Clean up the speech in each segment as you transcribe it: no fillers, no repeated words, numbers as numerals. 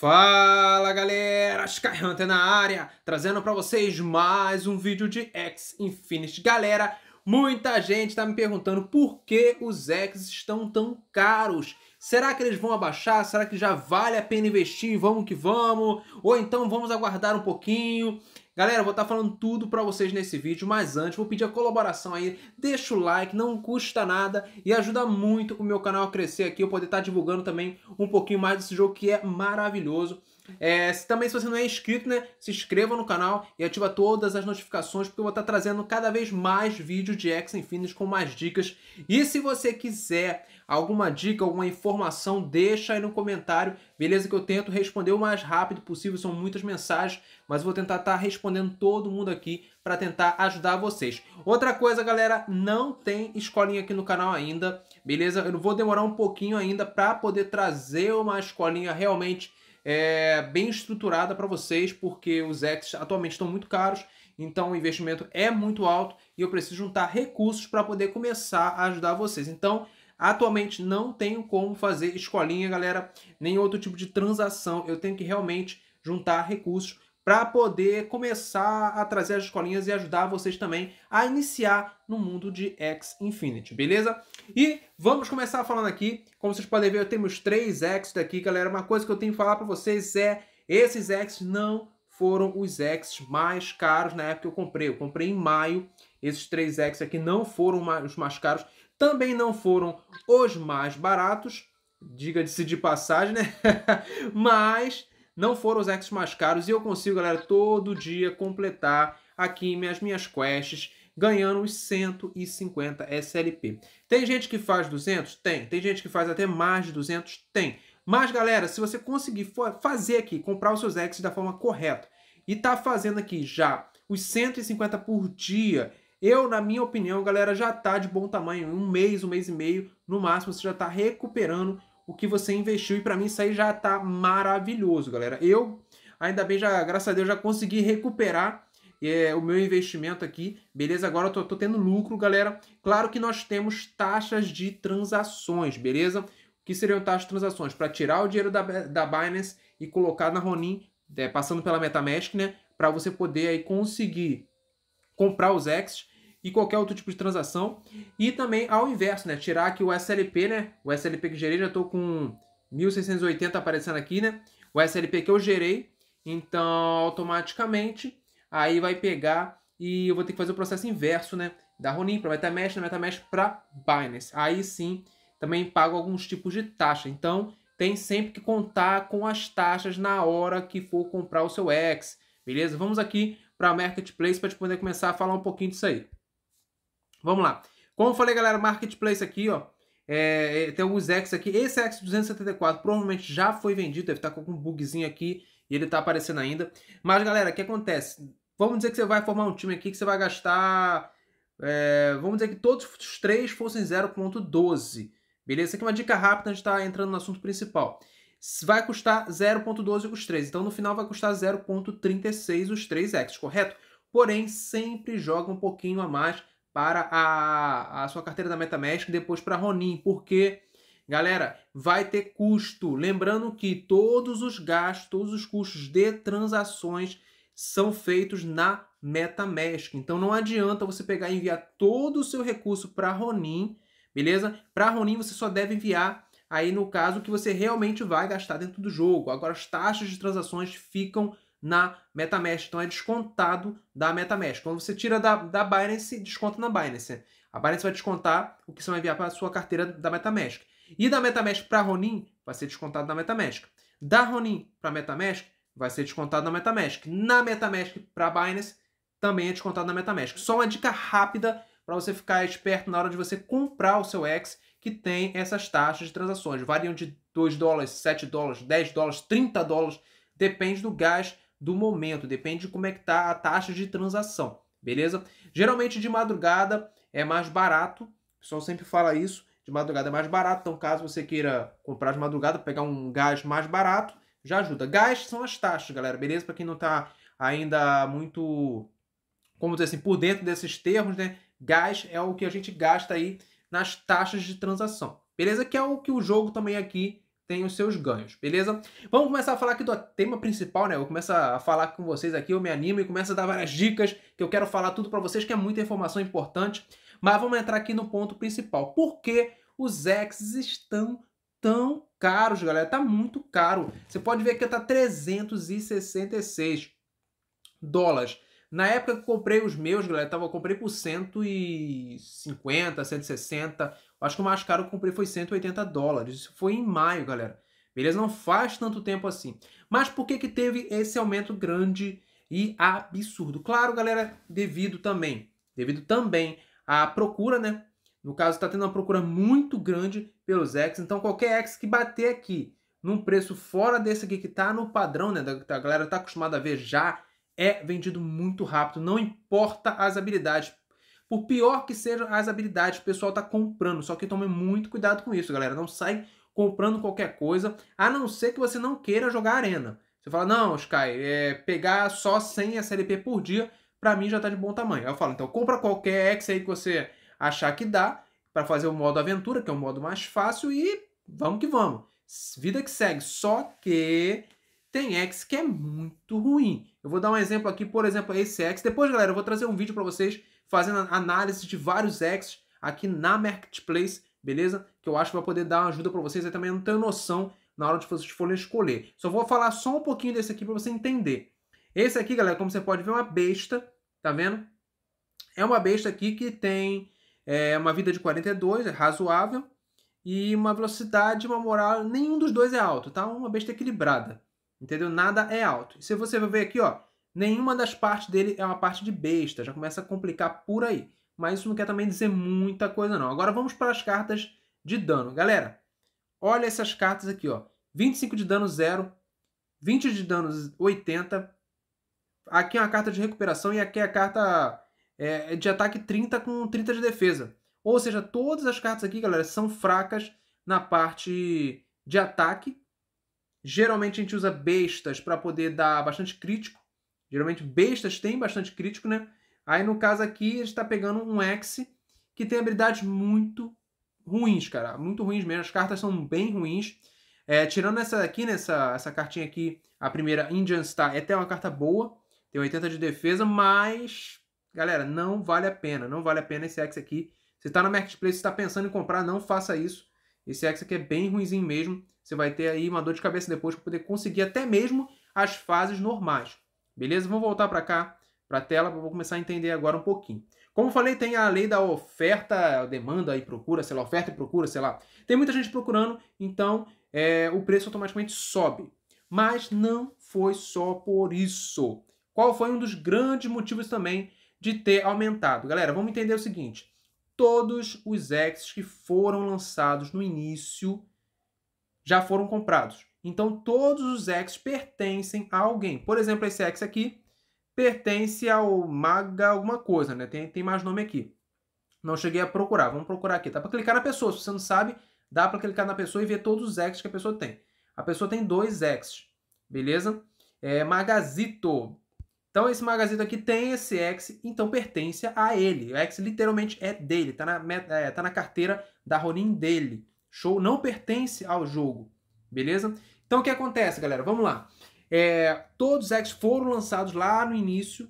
Fala galera, Sky Hunter na área, trazendo para vocês mais um vídeo de X-Infinity. Galera, muita gente tá me perguntando por que os X estão tão caros. Será que eles vão abaixar? Será que já vale a pena investir? Vamos que vamos! Ou então vamos aguardar um pouquinho? Galera, eu vou estar falando tudo para vocês nesse vídeo, mas antes vou pedir a colaboração aí, deixa o like, não custa nada e ajuda muito o meu canal a crescer aqui, eu poder estar divulgando também um pouquinho mais desse jogo que é maravilhoso. Também se você não é inscrito, né, se inscreva no canal e ativa todas as notificações, porque eu vou estar trazendo cada vez mais vídeos de X-Infinity com mais dicas. E se você quiser alguma dica, alguma informação, deixa aí no comentário, beleza? Que eu tento responder o mais rápido possível, são muitas mensagens, mas vou tentar estar respondendo todo mundo aqui para tentar ajudar vocês. Outra coisa, galera, não tem escolinha aqui no canal ainda, beleza? Eu vou demorar um pouquinho ainda para poder trazer uma escolinha realmente bem estruturada para vocês, porque os X atualmente estão muito caros, então o investimento é muito alto e eu preciso juntar recursos para poder começar a ajudar vocês. Então, atualmente não tenho como fazer escolinha, galera, nem outro tipo de transação. Eu tenho que realmente juntar recursos para poder começar a trazer as escolinhas e ajudar vocês também a iniciar no mundo de X-Infinity, beleza? E vamos começar falando aqui, como vocês podem ver, eu tenho os 3 X daqui, galera. Uma coisa que eu tenho que falar para vocês é, esses X não foram os X mais caros na época que eu comprei. Eu comprei em maio, esses 3 X aqui não foram os mais caros, também não foram os mais baratos, diga-se de passagem, né? Mas não foram os X mais caros e eu consigo, galera, todo dia completar aqui minhas quests, ganhando os 150 SLP. Tem gente que faz 200? Tem. Tem gente que faz até mais de 200? Tem. Mas, galera, se você conseguir fazer aqui, comprar os seus X da forma correta e tá fazendo aqui já os 150 por dia, eu, na minha opinião, galera, já tá de bom tamanho. Em um mês e meio, no máximo, você já tá recuperando o que você investiu, e para mim isso aí já tá maravilhoso, galera. Eu, ainda bem, já, graças a Deus, já consegui recuperar o meu investimento aqui, beleza? Agora eu tô tendo lucro, galera. Claro que nós temos taxas de transações, beleza? O que seriam taxas de transações? Para tirar o dinheiro da Binance e colocar na Ronin, passando pela MetaMask, né? Para você poder aí conseguir comprar os X e qualquer outro tipo de transação, e também ao inverso, né, tirar aqui o SLP, né, o SLP que gerei, já estou com 1.680 aparecendo aqui, né, o SLP que eu gerei, então automaticamente aí vai pegar e eu vou ter que fazer o processo inverso, né, da Ronin para MetaMask, da MetaMask para Binance, aí sim também pago alguns tipos de taxa, então tem sempre que contar com as taxas na hora que for comprar o seu X, beleza? Vamos aqui para a Marketplace para a gente poder começar a falar um pouquinho disso aí. Vamos lá. Como eu falei, galera, Marketplace aqui, ó, tem alguns X aqui. Esse X274 provavelmente já foi vendido, deve estar com algum bugzinho aqui e ele está aparecendo ainda. Mas, galera, o que acontece? Vamos dizer que você vai formar um time aqui que você vai gastar... vamos dizer que todos os 3 fossem 0.12, beleza? Isso aqui é uma dica rápida, a gente está entrando no assunto principal. Vai custar 0.12 os 3, então no final vai custar 0.36 os 3 X, correto? Porém, sempre joga um pouquinho a mais para a sua carteira da MetaMask, depois para a Ronin, porque, galera, vai ter custo. Lembrando que todos os gastos, todos os custos de transações são feitos na MetaMask. Então não adianta você pegar e enviar todo o seu recurso para a Ronin, beleza? Para a Ronin você só deve enviar aí, no caso, que você realmente vai gastar dentro do jogo. Agora as taxas de transações ficam na MetaMask, então é descontado da MetaMask. Quando você tira da Binance, desconta na Binance. A Binance vai descontar o que você vai enviar para a sua carteira da MetaMask. E da MetaMask para Ronin, vai ser descontado na MetaMask. Da Ronin para MetaMask, vai ser descontado na MetaMask. Na MetaMask para Binance, também é descontado na MetaMask. Só uma dica rápida para você ficar esperto na hora de você comprar o seu X, que tem essas taxas de transações. Variam de 2 dólares, 7 dólares, 10 dólares, 30 dólares, depende do gás do momento, depende de como é que tá a taxa de transação, beleza? Geralmente de madrugada é mais barato, o pessoal sempre fala isso, de madrugada é mais barato, então caso você queira comprar de madrugada, pegar um gás mais barato, já ajuda. Gás são as taxas, galera, beleza? Para quem não tá ainda muito, como dizer assim, por dentro desses termos, né? Gás é o que a gente gasta aí nas taxas de transação, beleza? Que é o que o jogo também aqui tem os seus ganhos, beleza? Vamos começar a falar aqui do tema principal, né? Eu começo a falar com vocês aqui, eu me animo e começo a dar várias dicas, que eu quero falar tudo para vocês, que é muita informação importante. Mas vamos entrar aqui no ponto principal. Por que os ETFs estão tão caros, galera? Tá muito caro. Você pode ver que tá $366. Na época que eu comprei os meus, galera, eu comprei por 150, 160, acho que o mais caro que eu comprei foi $180, isso foi em maio, galera, beleza? Não faz tanto tempo assim. Mas por que que teve esse aumento grande e absurdo? Claro, galera, devido também à procura, né? No caso, tá tendo uma procura muito grande pelos ETFs, então qualquer ETF que bater aqui num preço fora desse aqui que tá no padrão, né, da galera tá acostumada a ver já, é vendido muito rápido, não importa as habilidades. Por pior que sejam as habilidades, o pessoal tá comprando, só que tome muito cuidado com isso, galera. Não sai comprando qualquer coisa, a não ser que você não queira jogar arena. Você fala, não, Sky, pegar só 100 SLP por dia, pra mim já tá de bom tamanho. Aí eu falo, então compra qualquer EX aí que você achar que dá, para fazer o modo aventura, que é o modo mais fácil, e vamos que vamos. Vida que segue, só que tem EX que é muito ruim. Eu vou dar um exemplo aqui, por exemplo, esse EX. Depois, galera, eu vou trazer um vídeo para vocês fazendo análise de vários EX aqui na Marketplace, beleza? Que eu acho que vai poder dar uma ajuda para vocês. Aí também não tenho noção na hora de vocês forem escolher. Só vou falar só um pouquinho desse aqui para você entender. Esse aqui, galera, como você pode ver, é uma besta, tá vendo? É uma besta aqui que tem uma vida de 42, é razoável, e uma velocidade, uma moral, nenhum dos dois é alto, tá? Uma besta equilibrada. Entendeu? Nada é alto. E se você ver aqui, ó, nenhuma das partes dele é uma parte de besta. Já começa a complicar por aí. Mas isso não quer também dizer muita coisa, não. Agora vamos para as cartas de dano. Galera, olha essas cartas aqui, ó. 25 de dano 0, 20 de dano 80. Aqui é uma carta de recuperação e aqui é a carta de ataque 30 com 30 de defesa. Ou seja, todas as cartas aqui, galera, são fracas na parte de ataque. Geralmente a gente usa bestas para poder dar bastante crítico. Geralmente bestas tem bastante crítico, né? Aí no caso aqui a gente está pegando um EX que tem habilidades muito ruins, cara. Muito ruins mesmo. As cartas são bem ruins. Tirando essa daqui, né? Essa cartinha aqui, a primeira Indian Star, é até uma carta boa. Tem 80 de defesa, mas, galera, não vale a pena. Não vale a pena esse EX aqui. Você está na Marketplace, você está pensando em comprar, não faça isso. Esse EX aqui é bem ruinzinho mesmo. Você vai ter aí uma dor de cabeça depois para poder conseguir até mesmo as fases normais. Beleza? Vamos voltar para cá, para a tela, para eu começar a entender agora um pouquinho. Como eu falei, tem a lei da oferta, demanda e procura, sei lá, oferta e procura, sei lá. Tem muita gente procurando, então o preço automaticamente sobe. Mas não foi só por isso. Qual foi um dos grandes motivos também de ter aumentado? Galera, vamos entender o seguinte. Todos os ETFs que foram lançados no início já foram comprados. Então, todos os ETFs pertencem a alguém. Por exemplo, esse ETF aqui pertence ao Maga alguma coisa, né? Tem mais nome aqui. Não cheguei a procurar. Vamos procurar aqui. Dá para clicar na pessoa. Se você não sabe, dá para clicar na pessoa e ver todos os ETFs que a pessoa tem. A pessoa tem 2 ETFs, beleza? Magazito. Então, esse Magazito aqui tem esse ETF, então pertence a ele. O ETF literalmente é dele. Tá na carteira da Ronin dele. Show, não pertence ao jogo, beleza? Então o que acontece, galera? Vamos lá. Todos os ETFs foram lançados lá no início.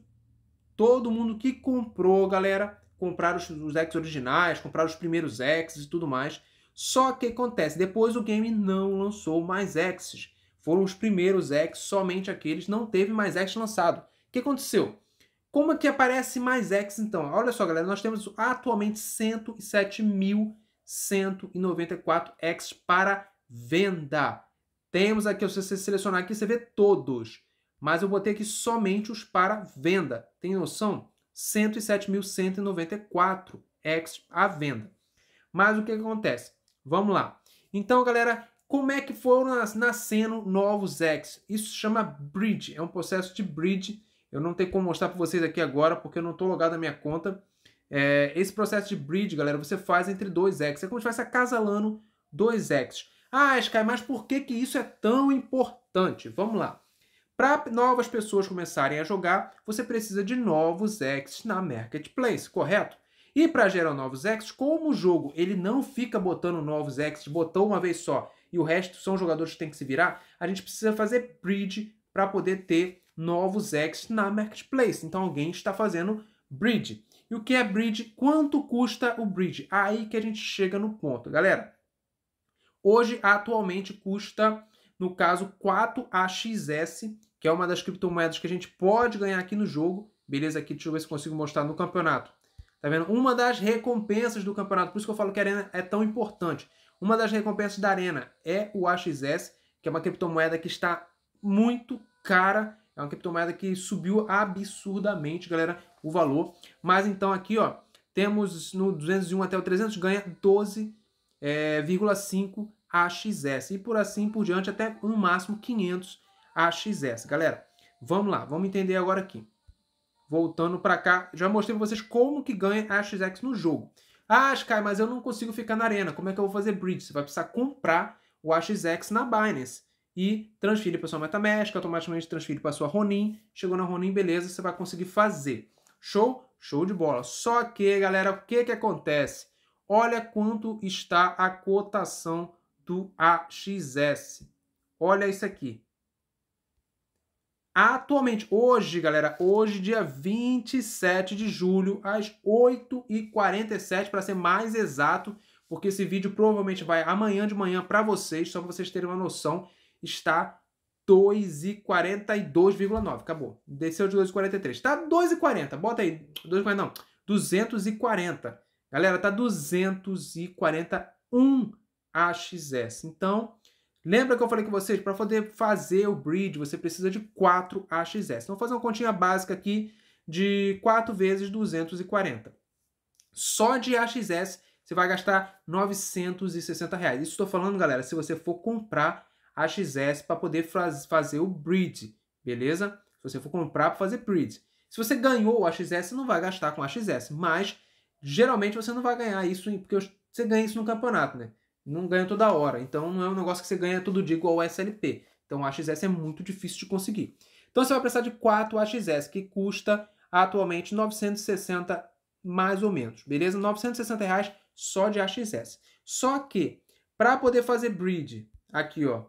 Todo mundo que comprou, galera, compraram os ETFs originais, compraram os primeiros ETFs e tudo mais. Só que acontece, depois o game não lançou mais ETFs. Foram os primeiros ETFs, somente aqueles, não teve mais ETFs lançado. O que aconteceu? Como é que aparece mais ETFs então? Olha só, galera, nós temos atualmente 107.194 ETFs para venda. Temos aqui, se você selecionar aqui, você vê todos. Mas eu botei aqui somente os para venda. Tem noção? 107.194 ETFs à venda. Mas o que acontece? Vamos lá. Então, galera, como é que foram nascendo novos ETFs? Isso se chama bridge. É um processo de bridge. Eu não tenho como mostrar para vocês aqui agora, porque eu não estou logado na minha conta. Esse processo de bridge, galera, você faz entre 2 ETFs. É como se fosse acasalando 2 ETFs. Ah, Sky, mas por que isso é tão importante? Vamos lá. Para novas pessoas começarem a jogar, você precisa de novos ETFs na Marketplace, correto? E para gerar novos ETFs, como o jogo ele não fica botando novos ETFs, botou uma vez só e o resto são jogadores que têm que se virar, a gente precisa fazer bridge para poder ter novos X na marketplace. Então alguém está fazendo bridge. E o que é bridge? Quanto custa o bridge? Aí que a gente chega no ponto, galera. Hoje, atualmente, custa, no caso, 4AXS, que é uma das criptomoedas que a gente pode ganhar aqui no jogo. Beleza, aqui deixa eu ver se consigo mostrar no campeonato. Tá vendo? Uma das recompensas do campeonato, por isso que eu falo que a Arena é tão importante. Uma das recompensas da Arena é o AXS, que é uma criptomoeda que está muito cara. É uma criptomoeda que subiu absurdamente, galera, o valor. Mas então aqui, ó, temos no 201 até o 300, ganha 12,5 AXS. E por assim por diante, até no máximo 500 AXS. Galera, vamos lá, vamos entender agora aqui. Voltando para cá, já mostrei para vocês como que ganha AXS no jogo. Ah, Sky, mas eu não consigo ficar na arena. Como é que eu vou fazer bridge? Você vai precisar comprar o AXS na Binance e transferir para sua MetaMask, automaticamente transferir para sua Ronin. Chegou na Ronin, beleza, você vai conseguir fazer. Show? Show de bola. Só que, galera, o que que acontece? Olha quanto está a cotação do AXS. Olha isso aqui. Atualmente, hoje, galera, hoje, dia 27 de julho, às 8h47, para ser mais exato, porque esse vídeo provavelmente vai amanhã de manhã para vocês, só para vocês terem uma noção, está 2,42,9, acabou, desceu de 2,43, está 2,40, bota aí, 2,40 não, 240, galera, está 241 AXS, então... Lembra que eu falei com vocês? Para poder fazer o bridge, você precisa de 4 AXS. Então, vou fazer uma continha básica aqui de 4 vezes 240. Só de AXS, você vai gastar R$960. Isso estou falando, galera, se você for comprar AXS para poder fazer o bridge, beleza? Se você for comprar para fazer bridge. Se você ganhou o AXS, você não vai gastar com AXS. Mas, geralmente, você não vai ganhar isso, porque você ganha isso no campeonato, né? Não ganha toda hora, então não é um negócio que você ganha todo dia igual o SLP. Então o AXS é muito difícil de conseguir. Então você vai precisar de 4 AXS, que custa atualmente 960 mais ou menos, beleza? R$960 só de AXS. Só que, para poder fazer bridge, aqui ó,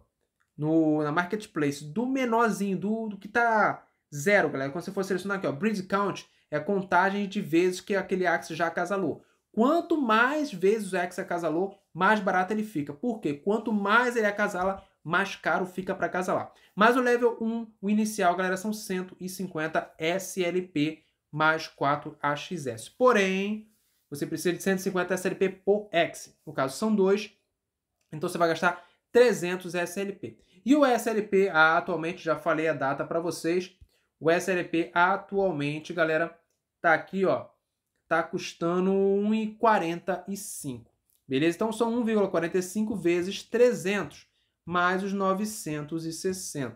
na marketplace, do menorzinho, do que tá zero, galera, quando você for selecionar aqui ó, bridge count é a contagem de vezes que aquele AX já acasalou. Quanto mais vezes o AX acasalou, mais barato ele fica. Por quê? Quanto mais ele acasala, mais caro fica para acasalar. Mas o level 1, o inicial, galera, são 150 SLP mais 4 AXS. Porém, você precisa de 150 SLP por X. No caso, são 2. Então, você vai gastar 300 SLP. E o SLP, atualmente, já falei a data para vocês. O SLP, atualmente, galera, tá aqui, ó. Tá custando 1,45. Beleza? Então, são 1,45 vezes 300, mais os 960.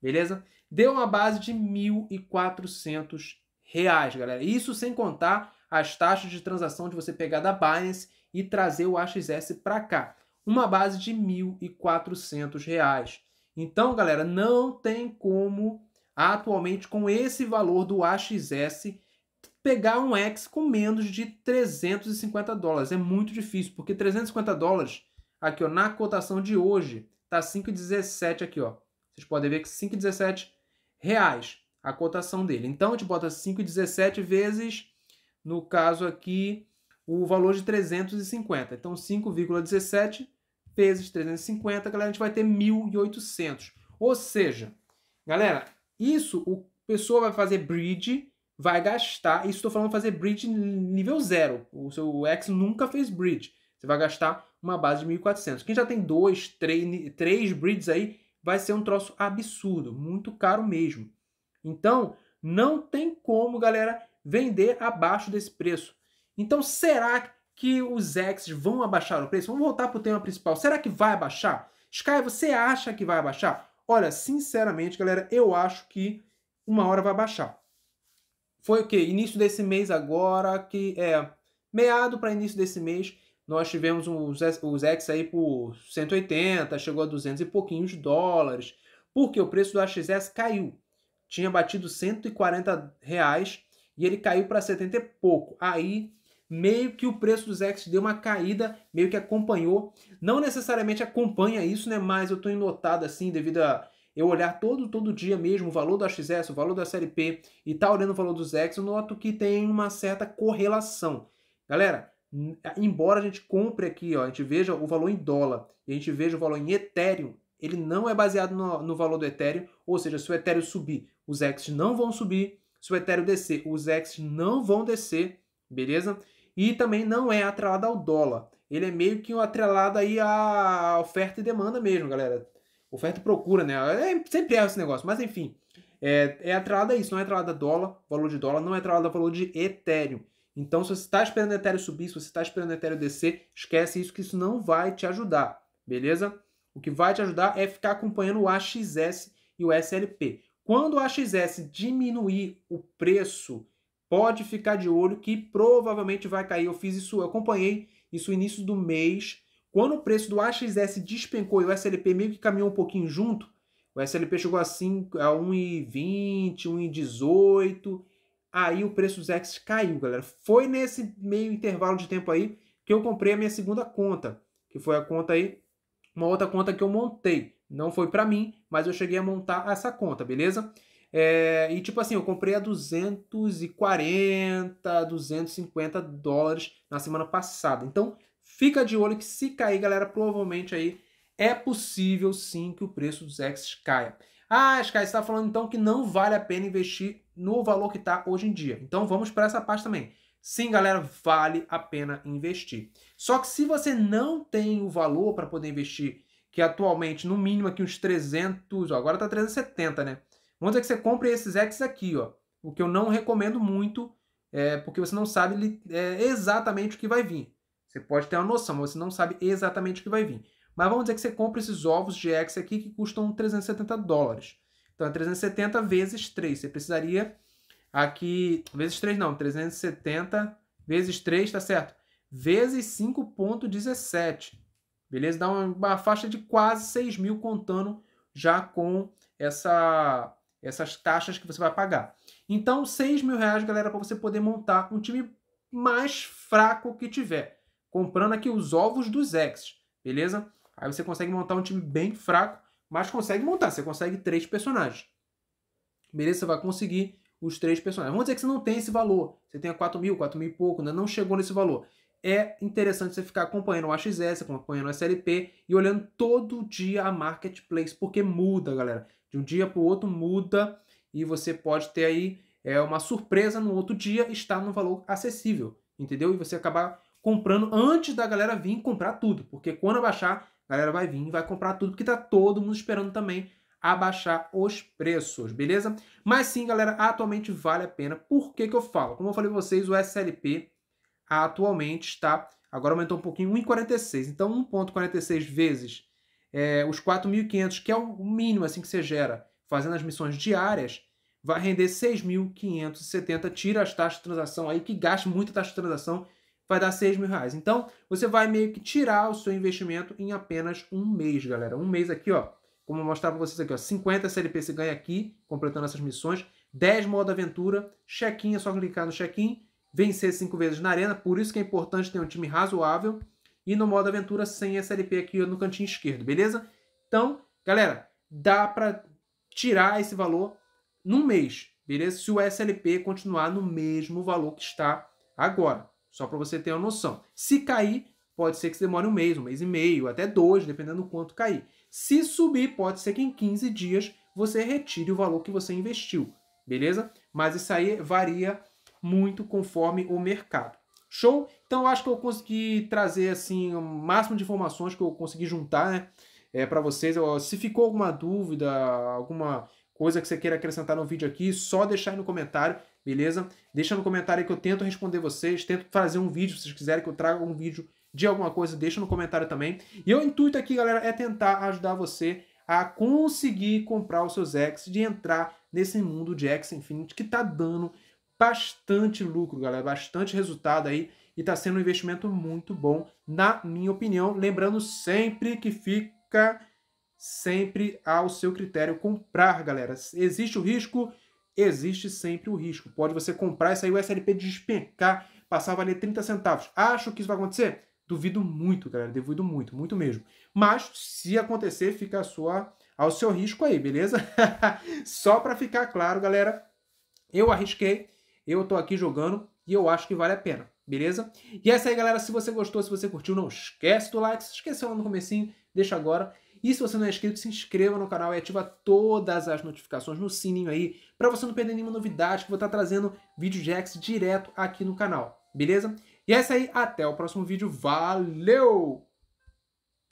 Beleza? Deu uma base de R$1.400, galera. Isso sem contar as taxas de transação de você pegar da Binance e trazer o AXS para cá. Uma base de R$1.400. Então, galera, não tem como, atualmente, com esse valor do AXS, pegar um X com menos de $350. É muito difícil, porque $350, aqui ó, na cotação de hoje, tá 5,17 aqui, ó. Vocês podem ver que R$5,17 a cotação dele. Então, a gente bota 5,17 vezes, no caso aqui, o valor de 350. Então, 5,17 vezes 350, galera, a gente vai ter 1.800. Ou seja, galera, isso, o pessoal vai fazer bridge, vai gastar, isso estou falando fazer bridge nível 0, o seu X nunca fez bridge, você vai gastar uma base de 1.400. Quem já tem 2, 3 bridges aí, vai ser um troço absurdo, muito caro mesmo. Então, não tem como, galera, vender abaixo desse preço. Então, será que os X vão abaixar o preço? Vamos voltar para o tema principal. Será que vai abaixar? Sky, você acha que vai abaixar? Olha, sinceramente, galera, eu acho que uma hora vai abaixar. Foi o que? Início desse mês agora, que é meado para início desse mês, nós tivemos os X aí por 180, chegou a 200 e pouquinhos dólares, porque o preço do AXS caiu. Tinha batido R$140 e ele caiu para 70 e pouco. Aí meio que o preço dos equities deu uma caída, meio que acompanhou. Não necessariamente acompanha isso, né? Mas eu estou enlotado assim devido a eu olhar todo dia mesmo o valor da XS, o valor da série P e tá olhando o valor dos equities, eu noto que tem uma certa correlação. Galera, embora a gente compre aqui, ó, a gente veja o valor em dólar e a gente veja o valor em Ethereum, ele não é baseado no valor do Ethereum, ou seja, se o Ethereum subir, os equities não vão subir, se o Ethereum descer, os equities não vão descer, beleza? E também não é atrelado ao dólar, ele é meio que atrelado aí à oferta e demanda mesmo, galera. Oferta e procura, né? Sempre erra esse negócio, mas enfim, é atrelado a isso, não é atrelado a dólar, valor de dólar, não é atrelado a valor de Ethereum. Então, se você está esperando o Ethereum subir, se você está esperando o Ethereum descer, esquece isso, que isso não vai te ajudar, beleza? O que vai te ajudar é ficar acompanhando o AXS e o SLP. Quando o AXS diminuir o preço, pode ficar de olho que provavelmente vai cair. Eu fiz isso, eu acompanhei isso no início do mês. Quando o preço do AXS despencou e o SLP meio que caminhou um pouquinho junto, o SLP chegou assim a 1,20, 1,18... Aí o preço dos equities caiu, galera. Foi nesse meio intervalo de tempo aí que eu comprei a minha segunda conta, que foi a conta aí, uma outra conta que eu montei. Não foi para mim, mas eu cheguei a montar essa conta, beleza? E tipo assim, eu comprei a 240, 250 dólares na semana passada. Então, fica de olho que se cair, galera, provavelmente aí é possível sim que o preço dos equities caia. Ah, Sky, você está falando então que não vale a pena investir no valor que está hoje em dia. Então vamos para essa parte também. Sim, galera, vale a pena investir. Só que se você não tem o valor para poder investir, que atualmente no mínimo aqui uns 300, ó, agora está 370, né? Vamos dizer que você compre esses X aqui, ó, o que eu não recomendo muito, porque você não sabe exatamente o que vai vir. Você pode ter uma noção, mas você não sabe exatamente o que vai vir. Mas vamos dizer que você compra esses ovos de X aqui que custam 370 dólares. Então é 370 vezes 3. Você precisaria aqui... Vezes 3 não, 370 vezes 3, tá certo? Vezes 5,17. Beleza? Dá uma faixa de quase 6 mil contando já com essas taxas que você vai pagar. Então 6 mil reais, galera, para você poder montar um time mais fraco que tiver. Comprando aqui os ovos dos X, beleza? Aí você consegue montar um time bem fraco, mas consegue montar. Você consegue 3 personagens. Beleza? Você vai conseguir os 3 personagens. Vamos dizer que você não tem esse valor. Você tem 4 mil, 4 mil e pouco, ainda não chegou nesse valor. É interessante você ficar acompanhando o AXS, acompanhando o SLP e olhando todo dia a Marketplace, porque muda, galera. De um dia para o outro muda e você pode ter aí uma surpresa no outro dia estar num valor acessível, entendeu? E você acabar comprando antes da galera vir comprar tudo, porque quando abaixar, a galera vai vir e vai comprar tudo, porque tá todo mundo esperando também abaixar os preços, beleza? Mas sim, galera, atualmente vale a pena. Por que que eu falo? Como eu falei pra vocês, o SLP atualmente está, agora aumentou um pouquinho, 1,46, então 1,46 vezes os 4.500, que é o mínimo assim que você gera fazendo as missões diárias, vai render 6.570, tira as taxas de transação aí, que gasta muita taxa de transação, vai dar 6 mil reais. Então, você vai meio que tirar o seu investimento em apenas um mês, galera. Um mês aqui, ó, como eu mostrar para vocês aqui, ó, 50 SLP você ganha aqui, completando essas missões, 10 modo aventura, check-in, é só clicar no check-in, vencer 5 vezes na arena, por isso que é importante ter um time razoável, e no modo aventura, 100 SLP aqui ó, no cantinho esquerdo, beleza? Então, galera, dá para tirar esse valor num mês, beleza? Se o SLP continuar no mesmo valor que está agora. Só para você ter uma noção. Se cair, pode ser que demore um mês e meio, até 2, dependendo do quanto cair. Se subir, pode ser que em 15 dias você retire o valor que você investiu, beleza? Mas isso aí varia muito conforme o mercado. Show? Então, acho que eu consegui trazer assim, o máximo de informações que eu consegui juntar, né? Para vocês. Se ficou alguma dúvida, alguma coisa que você queira acrescentar no vídeo aqui, só deixar aí no comentário. Beleza? Deixa no comentário aí que eu tento responder vocês, tento fazer um vídeo, se vocês quiserem que eu traga um vídeo de alguma coisa, deixa no comentário também. E o intuito aqui, galera, é tentar ajudar você a conseguir comprar os seus equities e entrar nesse mundo de X Infinity que tá dando bastante lucro, galera, bastante resultado aí e tá sendo um investimento muito bom, na minha opinião. Lembrando sempre que fica sempre ao seu critério comprar, galera. Existe o risco? Existe sempre o risco. Pode você comprar e sair o SLP despencar, passar a valer 30 centavos. Acho que isso vai acontecer? Duvido muito, galera. Duvido muito, muito mesmo. Mas, se acontecer, fica ao seu risco aí, beleza? Só para ficar claro, galera, eu arrisquei, eu tô aqui jogando e eu acho que vale a pena, beleza? E é isso aí, galera. Se você gostou, se você curtiu, não esquece do like. Se esqueceu lá no comecinho, deixa agora. E se você não é inscrito, se inscreva no canal e ativa todas as notificações no sininho aí, para você não perder nenhuma novidade, que eu vou estar trazendo vídeo de X direto aqui no canal, beleza? E é isso aí, até o próximo vídeo, valeu!